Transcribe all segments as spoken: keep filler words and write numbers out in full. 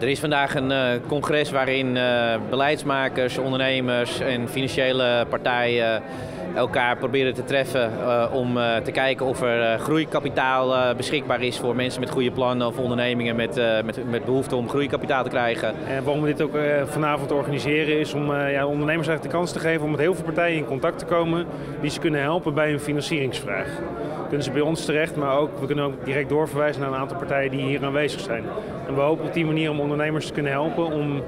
Er is vandaag een uh, congres waarin uh, beleidsmakers, ondernemers en financiële partijen elkaar proberen te treffen uh, om uh, te kijken of er uh, groeikapitaal uh, beschikbaar is voor mensen met goede plannen of ondernemingen met, uh, met, met behoefte om groeikapitaal te krijgen. En waarom we dit ook uh, vanavond organiseren is om uh, ja, ondernemers eigenlijk de kans te geven om met heel veel partijen in contact te komen die ze kunnen helpen bij hun financieringsvraag. Kunnen ze bij ons terecht, maar ook, we kunnen ook direct doorverwijzen naar een aantal partijen die hier aanwezig zijn. En we hopen op die manier om ondernemers te kunnen helpen om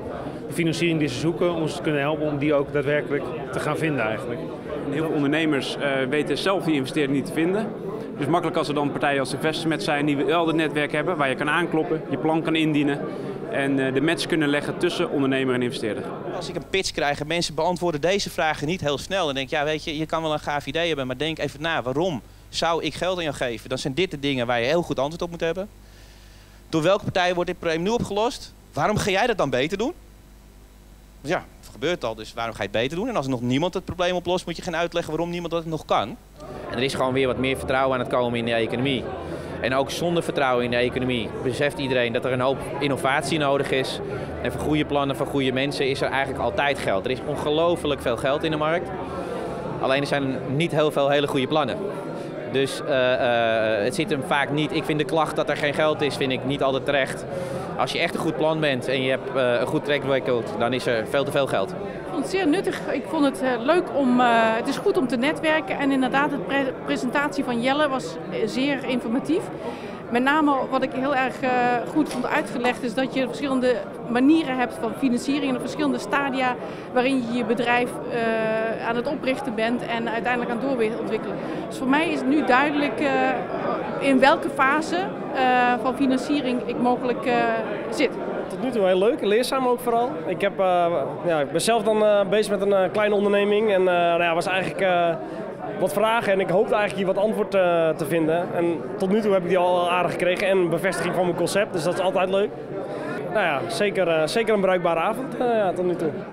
de financiering die ze zoeken, ons te kunnen helpen om die ook daadwerkelijk te gaan vinden eigenlijk. Heel veel ondernemers uh, weten zelf die investering niet te vinden. Dus makkelijk als er dan partijen als Investment zijn die wel het netwerk hebben waar je kan aankloppen, je plan kan indienen en uh, de match kunnen leggen tussen ondernemer en investeerder. Als ik een pitch krijg en mensen beantwoorden deze vragen niet heel snel, dan denk ik, ja weet je, je kan wel een gaaf idee hebben, maar denk even na, waarom zou ik geld aan jou geven? Dan zijn dit de dingen waar je heel goed antwoord op moet hebben. Door welke partij wordt dit probleem nu opgelost? Waarom ga jij dat dan beter doen? Ja, het gebeurt al, dus waarom ga je het beter doen? En als nog niemand het probleem oplost, moet je gaan uitleggen waarom niemand dat nog kan. En er is gewoon weer wat meer vertrouwen aan het komen in de economie. En ook zonder vertrouwen in de economie beseft iedereen dat er een hoop innovatie nodig is. En voor goede plannen, voor goede mensen is er eigenlijk altijd geld. Er is ongelooflijk veel geld in de markt. Alleen er zijn niet heel veel hele goede plannen. Dus uh, uh, het zit hem vaak niet. Ik vind de klacht dat er geen geld is, vind ik niet altijd terecht. Als je echt een goed plan bent en je hebt uh, een goed track record, dan is er veel te veel geld. Ik vond het zeer nuttig. Ik vond het uh, leuk om, uh, het is goed om te netwerken en inderdaad de pre presentatie van Jelle was zeer informatief. Met name wat ik heel erg uh, goed vond uitgelegd is dat je verschillende manieren hebt van financiering en verschillende stadia waarin je je bedrijf uh, aan het oprichten bent en uiteindelijk aan het doorontwikkelen. Dus voor mij is het nu duidelijk uh, in welke fase uh, van financiering ik mogelijk uh, zit. Tot nu toe heel leuk en leerzaam ook vooral. Ik, heb, uh, ja, ik ben zelf dan uh, bezig met een uh, kleine onderneming en uh, nou ja, was eigenlijk... Uh, wat vragen en ik hoopte eigenlijk hier wat antwoord uh, te vinden. En tot nu toe heb ik die al aardig gekregen en bevestiging van mijn concept, dus dat is altijd leuk. Nou ja, zeker, uh, zeker een bruikbare avond uh, ja, tot nu toe.